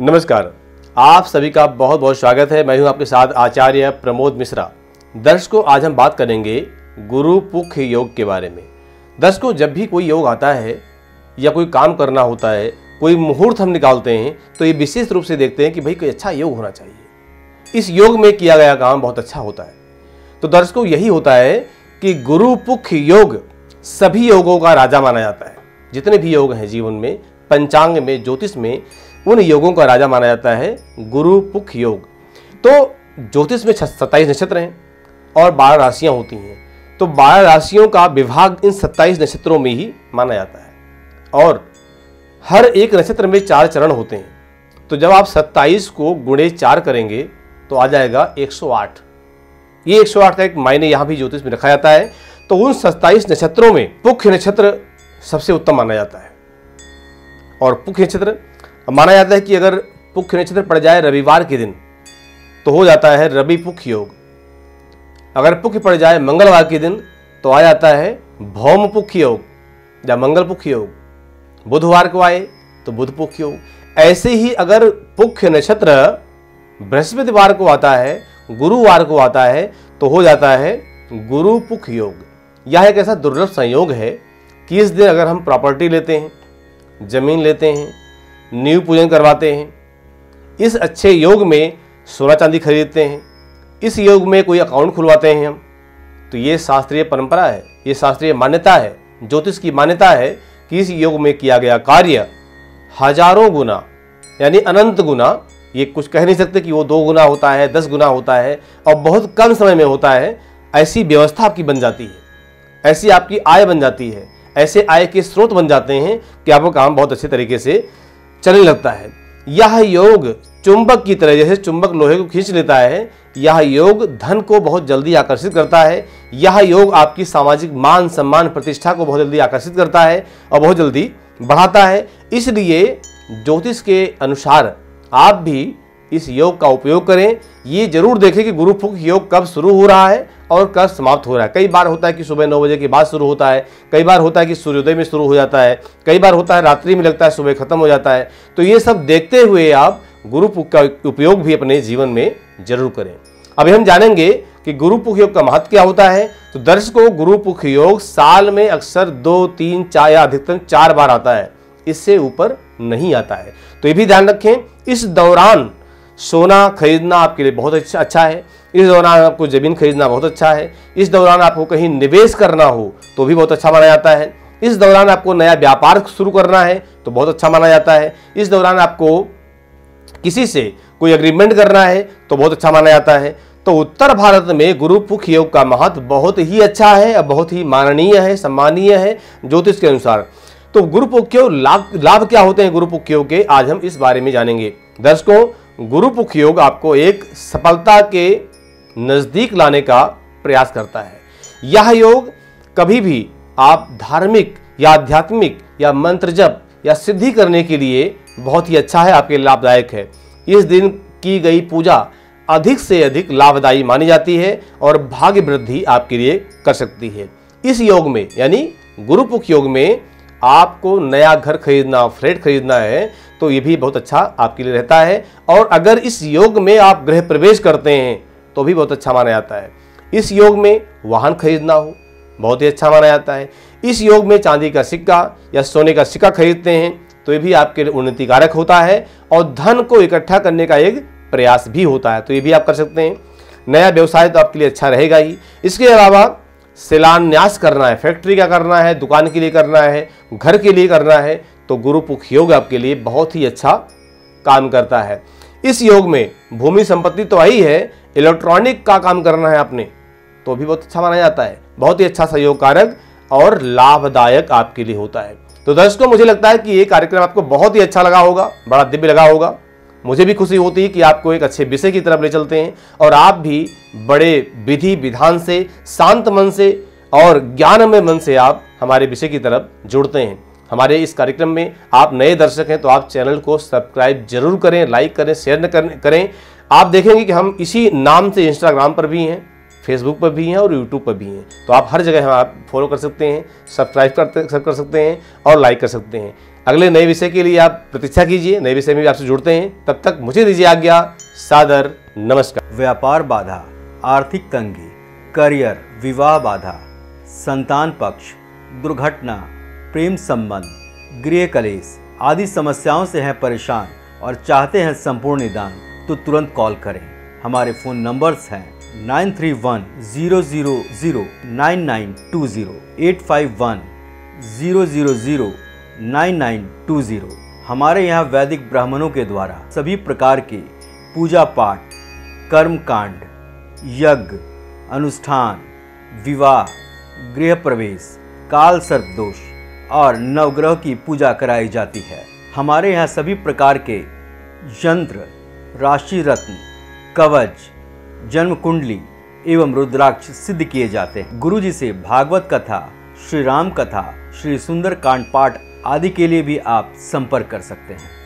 नमस्कार, आप सभी का बहुत बहुत स्वागत है। मैं हूं आपके साथ आचार्य प्रमोद मिश्रा। दर्शकों, आज हम बात करेंगे गुरु पुख योग के बारे में। दर्शकों, जब भी कोई योग आता है या कोई काम करना होता है, कोई मुहूर्त हम निकालते हैं, तो ये विशेष रूप से देखते हैं कि भाई कोई अच्छा योग होना चाहिए, इस योग में किया गया काम बहुत अच्छा होता है। तो दर्शकों, यही होता है कि गुरु पुख योग सभी योगों का राजा माना जाता है। जितने भी योग हैं जीवन में, पंचांग में, ज्योतिष में, उन योगों का राजा माना जाता है गुरु पुख योग। तो ज्योतिष में 27 नक्षत्र हैं और 12 राशियां होती हैं। तो 12 राशियों का विभाग इन 27 नक्षत्रों में ही माना जाता है और हर एक नक्षत्र में 4 चरण होते हैं। तो जब आप 27 को गुणे 4 करेंगे तो आ जाएगा 108। ये 108 का एक मायने यहाँ भी ज्योतिष में रखा जाता है। तो उन 27 नक्षत्रों में पुख नक्षत्र सबसे उत्तम माना जाता है। और पुख नक्षत्र माना जाता है कि अगर पुख नक्षत्र पड़ जाए रविवार के दिन तो हो जाता है रवि पुख योग। अगर पुख पड़ जाए मंगलवार के दिन तो आ जाता है भौम पुख योग या मंगल पुख योग। बुधवार को आए तो बुध पुख योग। ऐसे ही अगर पुख नक्षत्र बृहस्पतिवार को आता है, गुरुवार को आता है, तो हो जाता है गुरु पुख योग। यह एक ऐसा दुर्लभ संयोग है कि इस दिन अगर हम प्रॉपर्टी लेते हैं, जमीन लेते हैं, नींव पूजन करवाते हैं, इस अच्छे योग में सोना चांदी खरीदते हैं, इस योग में कोई अकाउंट खुलवाते हैं हम, तो ये शास्त्रीय परंपरा है, ये शास्त्रीय मान्यता है, ज्योतिष की मान्यता है कि इस योग में किया गया कार्य हजारों गुना यानी अनंत गुना, ये कुछ कह नहीं सकते कि वो 2 गुना होता है, 10 गुना होता है, और बहुत कम समय में होता है। ऐसी व्यवस्था आपकी बन जाती है, ऐसी आपकी आय बन जाती है, ऐसे आय के स्रोत बन जाते हैं कि आपका काम बहुत अच्छे तरीके से चलने लगता है। यह योग चुंबक की तरह, जैसे चुंबक लोहे को खींच लेता है, यह योग धन को बहुत जल्दी आकर्षित करता है। यह योग आपकी सामाजिक मान सम्मान प्रतिष्ठा को बहुत जल्दी आकर्षित करता है और बहुत जल्दी बढ़ाता है। इसलिए ज्योतिष के अनुसार आप भी इस योग का उपयोग करें। ये जरूर देखें कि गुरु पुख योग कब शुरू हो रहा है और कब समाप्त हो रहा है। कई बार होता है कि सुबह 9 बजे के बाद शुरू होता है, कई बार होता है कि सूर्योदय में शुरू हो जाता है, कई बार होता है रात्रि में लगता है, सुबह खत्म हो जाता है। तो ये सब देखते हुए आप गुरु पुख का उपयोग भी अपने जीवन में जरूर करें। अभी हम जानेंगे कि गुरु पुख योग का महत्व क्या होता है। तो दर्शकों, गुरु पुख योग साल में अक्सर 2, 3, 4 या अधिकतम 4 बार आता है, इससे ऊपर नहीं आता है। तो ये भी ध्यान रखें। इस दौरान सोना खरीदना आपके लिए बहुत अच्छा है, इस दौरान आपको ज़मीन खरीदना बहुत अच्छा है, इस दौरान आपको कहीं निवेश करना हो तो भी बहुत अच्छा माना जाता है, इस दौरान आपको नया व्यापार शुरू करना है तो बहुत अच्छा माना जाता है, इस दौरान आपको किसी से कोई एग्रीमेंट करना है तो बहुत अच्छा माना जाता है। तो उत्तर भारत में गुरु पुख योग का महत्व बहुत ही अच्छा है और बहुत ही माननीय है, सम्मानीय है ज्योतिष के अनुसार। तो गुरु पुख योग लाभ क्या होते हैं गुरु पुख योग के, आज हम इस बारे में जानेंगे। दर्शकों, गुरु पुख योग आपको एक सफलता के नज़दीक लाने का प्रयास करता है। यह योग कभी भी आप धार्मिक या आध्यात्मिक या मंत्र जप या सिद्धि करने के लिए बहुत ही अच्छा है, आपके लाभदायक है। इस दिन की गई पूजा अधिक से अधिक लाभदायी मानी जाती है और भाग्य वृद्धि आपके लिए कर सकती है। इस योग में यानी गुरु पुख योग में आपको नया घर खरीदना, फ्लैट खरीदना है तो ये भी बहुत अच्छा आपके लिए रहता है। और अगर इस योग में आप गृह प्रवेश करते हैं तो भी बहुत अच्छा माना जाता है। इस योग में वाहन खरीदना हो बहुत ही अच्छा माना जाता है। इस योग में चांदी का सिक्का या सोने का सिक्का खरीदते हैं तो ये भी आपके लिए उन्नतिकारक होता है और धन को इकट्ठा करने का एक प्रयास भी होता है, तो ये भी आप कर सकते हैं। नया व्यवसाय तो आपके लिए अच्छा रहेगा ही। इसके अलावा शिलान्यास करना है, फैक्ट्री का करना है, दुकान के लिए करना है, घर के लिए करना है, तो गुरु पुख योग आपके लिए बहुत ही अच्छा काम करता है। इस योग में भूमि संपत्ति तो आई है, इलेक्ट्रॉनिक का काम करना है आपने तो भी बहुत अच्छा माना जाता है। बहुत ही अच्छा सहयोग कारक और लाभदायक आपके लिए होता है। तो दर्शकों, मुझे लगता है कि ये कार्यक्रम आपको बहुत ही अच्छा लगा होगा, बड़ा दिव्य लगा होगा। मुझे भी खुशी होती है कि आपको एक अच्छे विषय की तरफ ले चलते हैं और आप भी बड़े विधि विधान से, शांत मन से और ज्ञानमय मन से आप हमारे विषय की तरफ जुड़ते हैं। हमारे इस कार्यक्रम में आप नए दर्शक हैं तो आप चैनल को सब्सक्राइब जरूर करें, लाइक करें, शेयर करें। आप देखेंगे कि हम इसी नाम से इंस्टाग्राम पर भी हैं, फेसबुक पर भी हैं और यूट्यूब पर भी हैं, तो आप हर जगह हम आप फॉलो कर सकते हैं, सब्सक्राइब कर सकते हैं और लाइक कर सकते हैं। अगले नए विषय के लिए आप प्रतीक्षा कीजिए, नए विषय में भी आपसे जुड़ते हैं। तब तक मुझे दीजिए आज्ञा, सादर नमस्कार। व्यापार बाधा, आर्थिक तंगी, करियर, विवाह बाधा, संतान पक्ष, दुर्घटना, प्रेम संबंध, गृह कलेश आदि समस्याओं से हैं परेशान और चाहते हैं संपूर्ण निदान, तो तुरंत कॉल करें। हमारे फ़ोन नंबर्स हैं 931-000-9920, 851-000-9920। हमारे यहाँ वैदिक ब्राह्मणों के द्वारा सभी प्रकार के पूजा पाठ, कर्म कांड, यज्ञ, अनुष्ठान, विवाह, गृह प्रवेश, काल सर्प दोष और नवग्रह की पूजा कराई जाती है। हमारे यहाँ सभी प्रकार के यंत्र, राशि रत्न, कवच, जन्म कुंडली एवं रुद्राक्ष सिद्ध किए जाते हैं। गुरुजी से भागवत कथा, श्री राम कथा, श्री सुंदर कांड पाठ आदि के लिए भी आप संपर्क कर सकते हैं।